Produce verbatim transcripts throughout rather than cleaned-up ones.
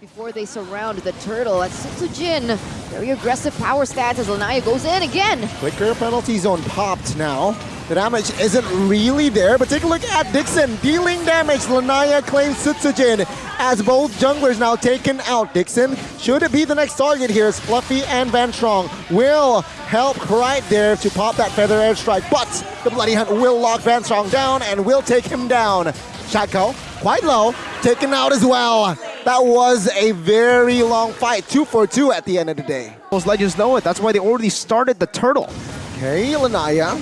before they surround the turtle. At Tsutsujin, very aggressive power stats as Lanaya goes in again. Quicker penalty zone popped now. The damage isn't really there, but take a look at Dixon dealing damage. Lanaya claims Tsutsujin as both junglers now taken out. Dixon should it be the next target here as Fluffy and Vanstrong will help Kryte there to pop that feather airstrike, but the Bloody Hunt will lock Vanstrong down and will take him down. Shaco, quite low, taken out as well. That was a very long fight, two for two at the end of the day. Those legends know it, that's why they already started the turtle. Okay, Lanaya.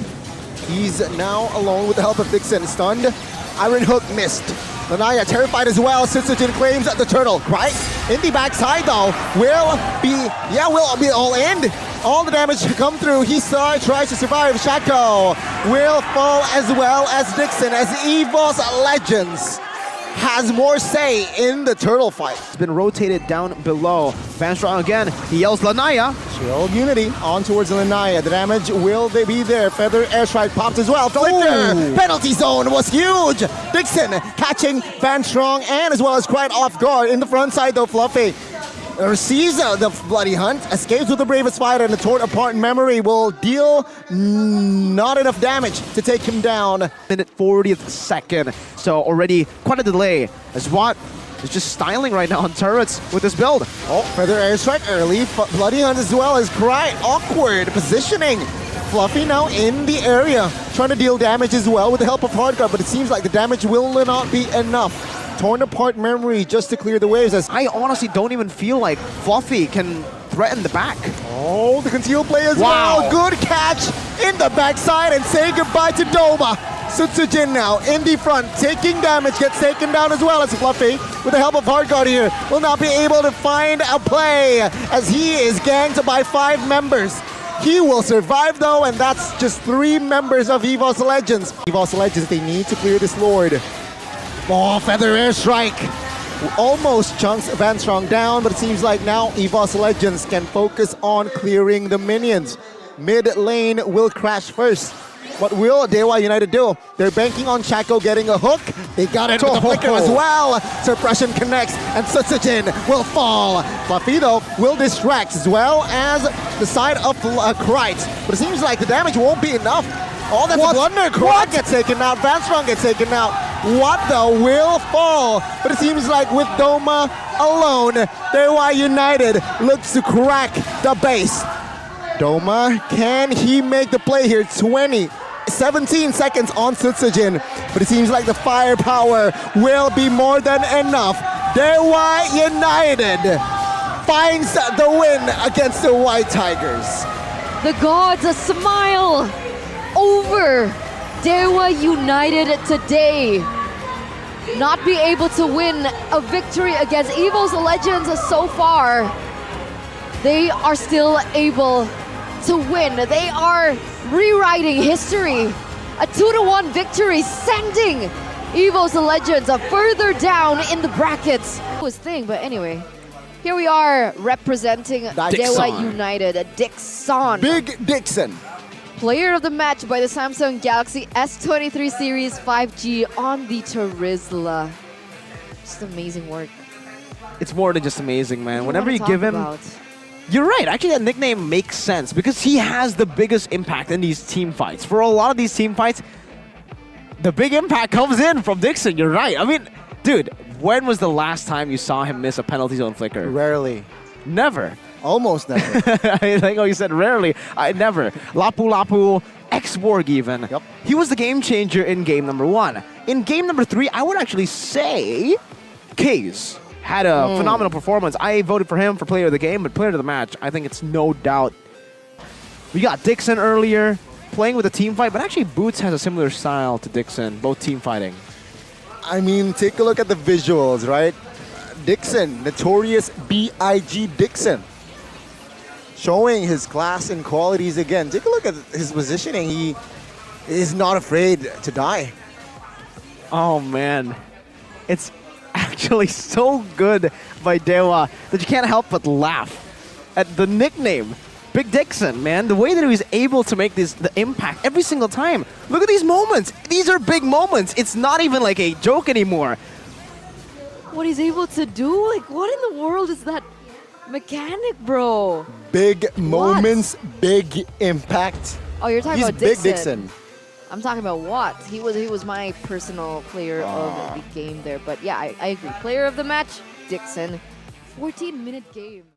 He's now alone with the help of Dixon. Stunned. Iron Hook missed. Lanaya terrified as well. Sinsujin claims at the turtle. Right? In the backside though. Will be, yeah, will be all in. All the damage come through. He saw, tries to survive. Shaco will fall as well as Dixon as EVOS Legends has more say in the turtle fight. It's been rotated down below. Vanstrong again, he yells Lanaya. Shield Unity on towards Lanaya. The damage, will they be there? Feather airstrike popped as well. Flicker, penalty zone was huge. Dixon catching Vanstrong and as well as Kryte off guard. In the front side though, Fluffy receives the Bloody Hunt, escapes with the bravest fighter, and the torn apart memory will deal not enough damage to take him down. minute fortieth second, so already quite a delay as Watt is just styling right now on turrets with this build. Oh, feather airstrike early, Bloody Hunt as well as Kryte, awkward positioning. Fluffy now in the area, trying to deal damage as well with the help of Hardguard, but it seems like the damage will not be enough. Torn apart memory just to clear the waves as I honestly don't even feel like Fluffy can threaten the back. Oh, the concealed play as wow. well. Good catch in the backside and say goodbye to Domba. Tsutsujin now in the front, taking damage, gets taken down as well as Fluffy with the help of Hardguard here. Will not be able to find a play as he is ganked by five members. He will survive though, and that's just three members of EVOS Legends. EVOS Legends, they need to clear this Lord. Oh, feather airstrike. Almost chunks Vanstrong down, but it seems like now EVOS Legends can focus on clearing the minions. Mid lane will crash first. What will DEWA United do? They're banking on Shaco getting a hook. They got it with the flicker as well. Suppression connects, and Tsutsujin will fall. Flavido will distract as well as the side of uh, Kryte. But it seems like the damage won't be enough. Oh, that's what? A blunder. Kryte gets taken out. Vanstrong gets taken out. What the will fall? But it seems like with Domba alone, DEWA United looks to crack the base. Domba, can he make the play here? twenty, seventeen seconds on Tsutsujin. But it seems like the firepower will be more than enough. DEWA United finds the win against the White Tigers. The gods a smile over DEWA United today. Not be able to win a victory against EVOS Legends so far. They are still able to win. They are rewriting history. A two to one victory, sending EVOS Legends further down in the brackets. Was thing, but anyway. Here we are representing DEWA United, Dixon. Big Dixon. Player of the match by the Samsung Galaxy S twenty-three Series five G on the Tarizla. Just amazing work. It's more than just amazing, man. You Whenever you give him... About. You're right. Actually, that nickname makes sense because he has the biggest impact in these team fights. For a lot of these team fights, the big impact comes in from Dixon. You're right. I mean, dude, when was the last time you saw him miss a penalty zone flicker? Rarely. Never. Almost never. I think oh, you said rarely. I never. Lapu Lapu, X-Worg even. Yep. He was the game changer in game number one. In game number three, I would actually say Kaze had a mm. phenomenal performance. I voted for him for player of the game, but player of the match, I think it's no doubt. We got Dixon earlier playing with a team fight, but actually Boots has a similar style to Dixon, both team fighting. I mean, take a look at the visuals, right? Dixon, notorious B I G Dixon, showing his class and qualities again. Take a look at his positioning. He is not afraid to die. Oh, man. It's actually so good by DEWA that you can't help but laugh at the nickname, Big Dixon, man. The way that he was able to make this the impact every single time. Look at these moments. These are big moments. It's not even like a joke anymore. what he's able to do. Like, what in the world is that mechanic, bro? Big moments, what? Big impact. Oh, you're talking he's about Dixon. Big Dixon. I'm talking about Watt. He was he was my personal player uh. of the game there. But yeah, I, I agree. Player of the match, Dixon. fourteen minute game.